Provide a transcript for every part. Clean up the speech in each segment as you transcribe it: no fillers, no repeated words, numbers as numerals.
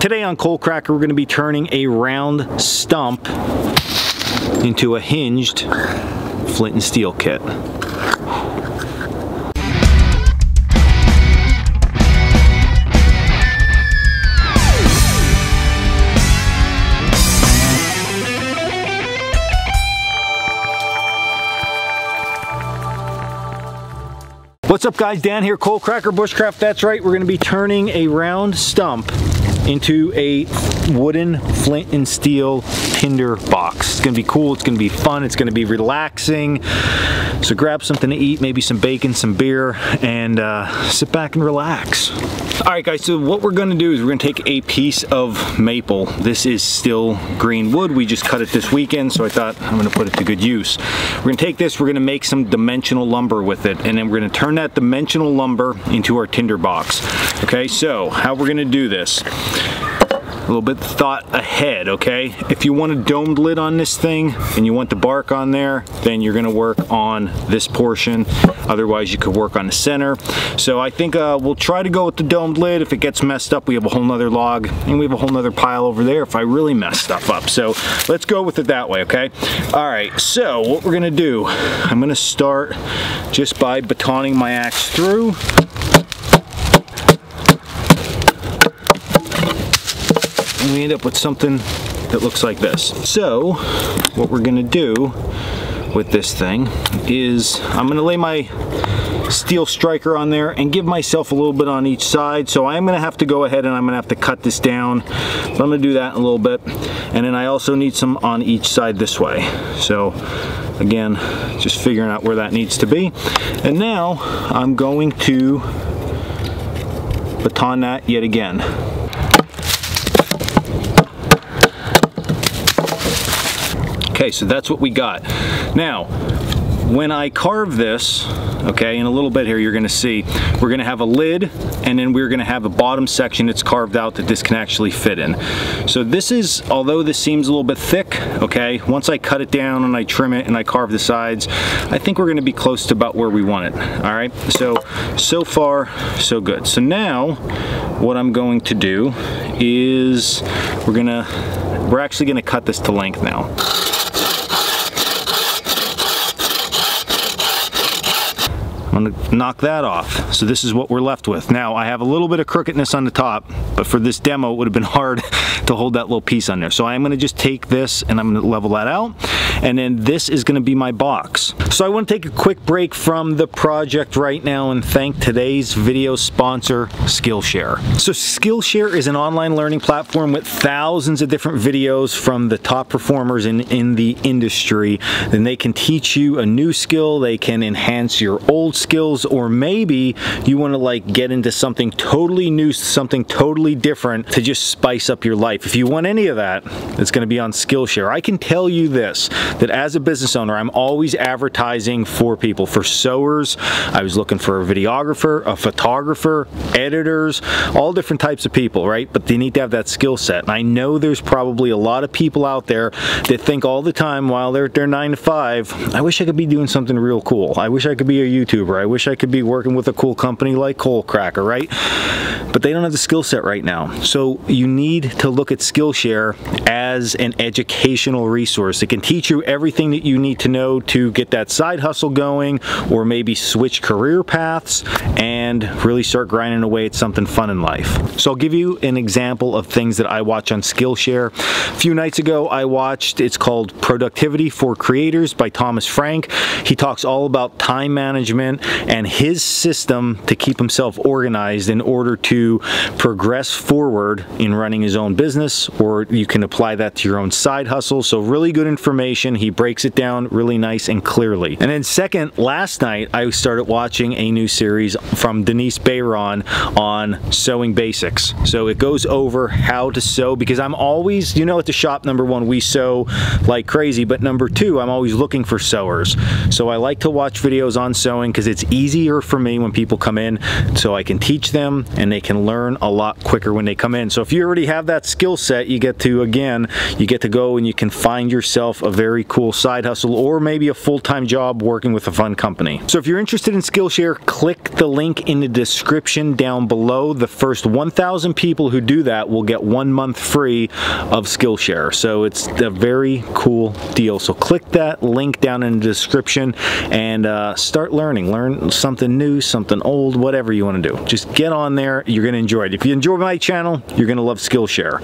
Today on Coalcracker, we're going to be turning a round stump into a hinged flint and steel kit. What's up guys, Dan here, Coalcracker Bushcraft. That's right, we're gonna be turning a round stump into a wooden flint and steel tinder box. It's gonna be cool, it's gonna be fun, it's gonna be relaxing. So grab something to eat, maybe some bacon, some beer, and sit back and relax. All right guys, so what we're gonna do is we're gonna take a piece of maple. This is still green wood. We just cut it this weekend, so I thought I'm gonna put it to good use. We're gonna take this, we're gonna make some dimensional lumber with it, and then we're gonna turn that dimensional lumber into our tinder box. Okay, so how we're gonna do this. A little bit thought ahead, okay? If you want a domed lid on this thing and you want the bark on there, then you're gonna work on this portion. Otherwise, you could work on the center. So I think we'll try to go with the domed lid. If it gets messed up, we have a whole nother log, and we have a whole nother pile over there if I really mess stuff up. So let's go with it that way, okay? All right, so what we're gonna do, I'm gonna start just by batoning my axe through. We end up with something that looks like this. So what we're gonna do with this thing is I'm gonna lay my steel striker on there and give myself a little bit on each side. So I'm gonna have to go ahead and I'm gonna have to cut this down, but I'm gonna do that in a little bit. And then I also need some on each side this way. So again, just figuring out where that needs to be. And now I'm going to baton that yet again. Okay, so that's what we got. Now, when I carve this, okay, in a little bit here you're gonna see, we're gonna have a lid and then we're gonna have a bottom section that's carved out that this can actually fit in. So this is, although this seems a little bit thick, okay, once I cut it down and I trim it and I carve the sides, I think we're gonna be close to about where we want it, all right? So far, so good. So now, what I'm going to do is we're actually gonna cut this to length now. I'm gonna knock that off. So this is what we're left with. Now I have a little bit of crookedness on the top, but for this demo it would have been hard to hold that little piece on there. So I'm gonna just take this and I'm gonna level that out, and then this is gonna be my box. So I wanna take a quick break from the project right now and thank today's video sponsor, Skillshare. So Skillshare is an online learning platform with thousands of different videos from the top performers in the industry. Then they can teach you a new skill, they can enhance your old skills, or maybe you wanna like get into something totally new, something totally different to just spice up your life. If you want any of that, it's gonna be on Skillshare. I can tell you this, that as a business owner, I'm always advertising for people, for sewers. I was looking for a videographer, a photographer, editors, all different types of people, right? But they need to have that skill set. And I know there's probably a lot of people out there that think all the time while they're at their 9 to 5, I wish I could be doing something real cool. I wish I could be a YouTuber. I wish I could be working with a cool company like Coalcracker, right? But they don't have the skill set right now. So you need to look at Skillshare as an educational resource. It can teach you everything that you need to know to get that side hustle going, or maybe switch career paths and really start grinding away at something fun in life. So I'll give you an example of things that I watch on Skillshare. A few nights ago I watched, it's called Productivity for Creators by Thomas Frank. He talks all about time management and his system to keep himself organized in order to progress forward in running his own business, or you can apply that to your own side hustle. So really good information. He breaks it down really nice and clearly. And then second, last night I started watching a new series from Denise Bayron on sewing basics. So it goes over how to sew, because I'm always, you know, at the shop, #1, we sew like crazy, but #2, I'm always looking for sewers. So I like to watch videos on sewing because it's easier for me when people come in, so I can teach them and they can learn a lot quicker when they come in. So if you already have that skill set, you get to, again, you get to go and you can find yourself a very cool side hustle or maybe a full-time job working with a fun company. So if you're interested in Skillshare, click the link in the description down below. The first 1,000 people who do that will get 1 month free of Skillshare. So it's a very cool deal. So click that link down in the description and start learning. Learn something new, something old, whatever you want to do. Just get on there. You're going to enjoy it. If you enjoy my channel, you're going to love Skillshare.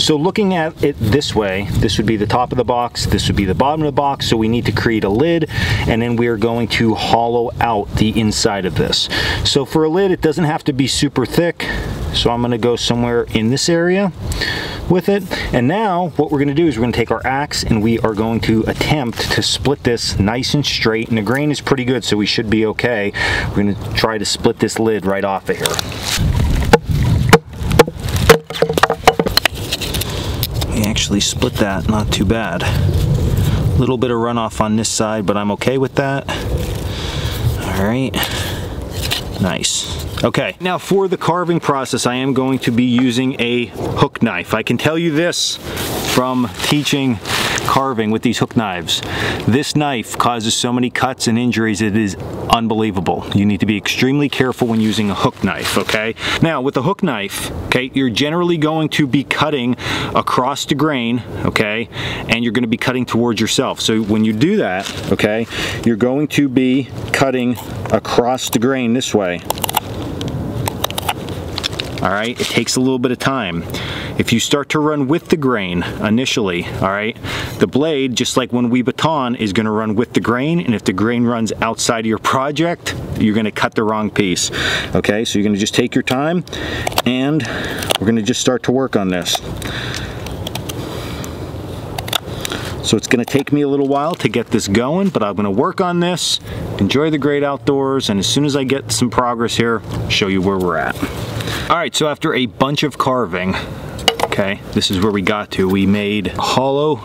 So looking at it this way, this would be the top of the box, this would be the bottom of the box, so we need to create a lid, and then we are going to hollow out the inside of this. So for a lid, it doesn't have to be super thick, so I'm gonna go somewhere in this area with it. And now what we're gonna do is we're gonna take our axe and we are going to attempt to split this nice and straight, and the grain is pretty good, so we should be okay. We're gonna try to split this lid right off of here. Actually split that, not too bad. A little bit of runoff on this side, but I'm okay with that. All right, nice. Okay, now for the carving process, I am going to be using a hook knife. I can tell you this from teaching carving with these hook knives. This knife causes so many cuts and injuries, it is unbelievable. You need to be extremely careful when using a hook knife, okay? Now, with a hook knife, okay, you're generally going to be cutting across the grain, okay, and you're gonna be cutting towards yourself. So when you do that, okay, you're going to be cutting across the grain this way. All right, it takes a little bit of time. If you start to run with the grain initially, all right, the blade, just like when we baton, is gonna run with the grain, and if the grain runs outside of your project, you're gonna cut the wrong piece. Okay, so you're gonna just take your time, and we're gonna just start to work on this. So it's gonna take me a little while to get this going, but I'm gonna work on this, enjoy the great outdoors, and as soon as I get some progress here, show you where we're at. All right, so after a bunch of carving, okay, this is where we got to. We made a hollow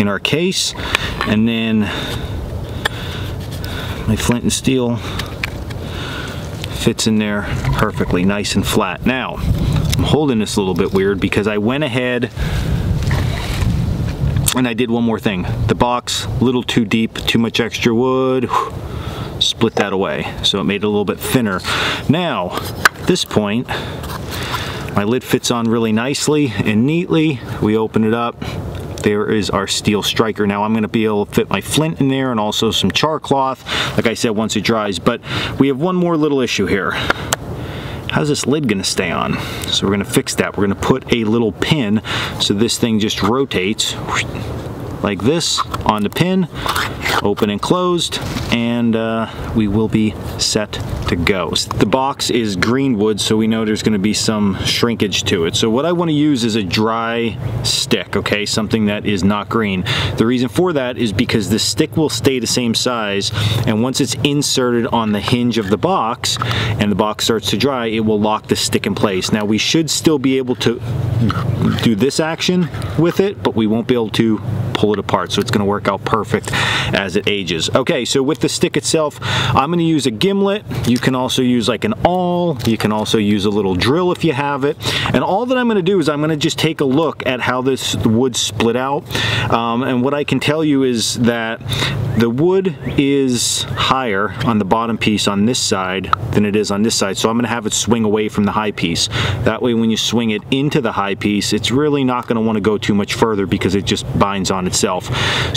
in our case, and then my flint and steel fits in there perfectly, nice and flat. Now, I'm holding this a little bit weird because I went ahead and I did one more thing. The box, a little too deep, too much extra wood. Split that away, so it made it a little bit thinner. Now, at this point, my lid fits on really nicely and neatly. We open it up. There is our steel striker. Now I'm gonna be able to fit my flint in there and also some char cloth, like I said, once it dries. But we have one more little issue here. How's this lid gonna stay on? So we're gonna fix that. We're gonna put a little pin so this thing just rotates like this on the pin, open and closed, and we will be set to go. The box is green wood, so we know there's gonna be some shrinkage to it. So what I wanna use is a dry stick, okay? Something that is not green. The reason for that is because the stick will stay the same size, and once it's inserted on the hinge of the box, and the box starts to dry, it will lock the stick in place. Now we should still be able to do this action with it, but we won't be able to pull it apart, so it's gonna work out perfect as it ages. Okay, so with the stick itself, I'm gonna use a gimlet. You can also use like an awl. You can also use a little drill if you have it. And all that I'm gonna do is I'm gonna just take a look at how this wood split out. And what I can tell you is that the wood is higher on the bottom piece on this side than it is on this side, so I'm gonna have it swing away from the high piece. That way when you swing it into the high piece, it's really not gonna wanna go too much further because it just binds on itself.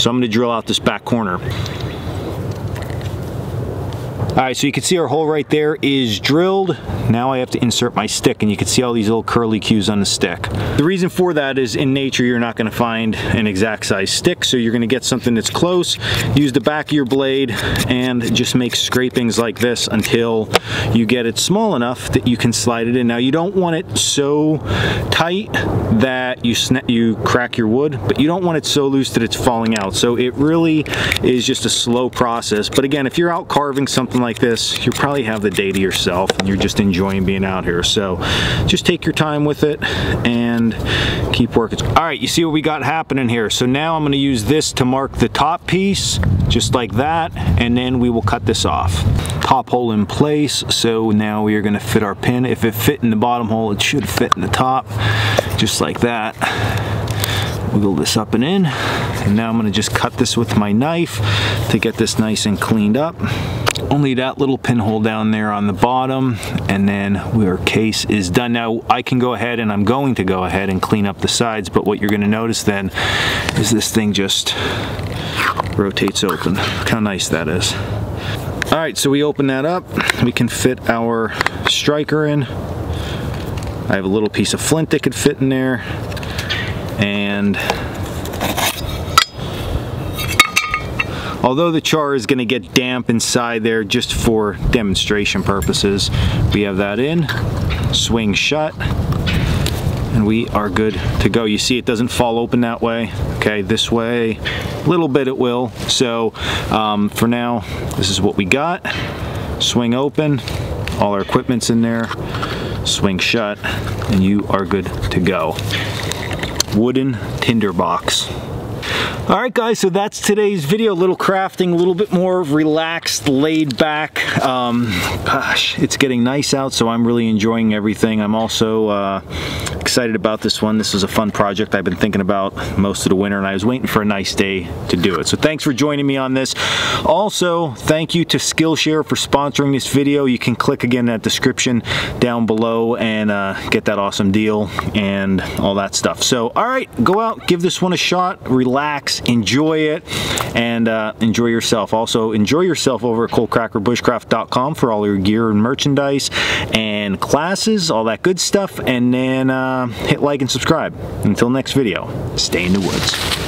So I'm gonna drill out this back corner. All right, so you can see our hole right there is drilled. Now I have to insert my stick, and you can see all these little curly cues on the stick. The reason for that is in nature, you're not gonna find an exact size stick, so you're gonna get something that's close, use the back of your blade, and just make scrapings like this until you get it small enough that you can slide it in. Now, you don't want it so tight that you crack your wood, but you don't want it so loose that it's falling out. So it really is just a slow process. But again, if you're out carving something something like this, you probably have the day to yourself and you're just enjoying being out here. So just take your time with it and keep working. All right, you see what we got happening here. So now I'm going to use this to mark the top piece, just like that, and then we will cut this off. Top hole in place, so now we are going to fit our pin. If it fit in the bottom hole, it should fit in the top, just like that. Wiggle this up and in, and now I'm going to just cut this with my knife to get this nice and cleaned up. Only that little pinhole down there on the bottom, and then our case is done. Now I can go ahead, and I'm going to go ahead and clean up the sides, but what you're going to notice then is this thing just rotates open. Look how nice that is. All right, so we open that up. We can fit our striker in. I have a little piece of flint that could fit in there, and although the char is going to get damp inside there, just for demonstration purposes, we have that in, swing shut, and we are good to go. You see it doesn't fall open that way. Okay, this way, a little bit it will. So for now, this is what we got. Swing open, all our equipment's in there, swing shut, and you are good to go. Wooden tinderbox. All right, guys, so that's today's video. A little crafting, a little bit more relaxed, laid back. Gosh, it's getting nice out, so I'm really enjoying everything. I'm also excited about this one. This is a fun project I've been thinking about most of the winter, and I was waiting for a nice day to do it. So thanks for joining me on this. Also, thank you to Skillshare for sponsoring this video. You can click again that description down below and get that awesome deal and all that stuff. So, all right, go out, give this one a shot, relax, enjoy it, and enjoy yourself. Also, enjoy yourself over at coalcrackerbushcraft.com for all your gear and merchandise and classes, all that good stuff. And then hit like and subscribe. Until next video, stay in the woods.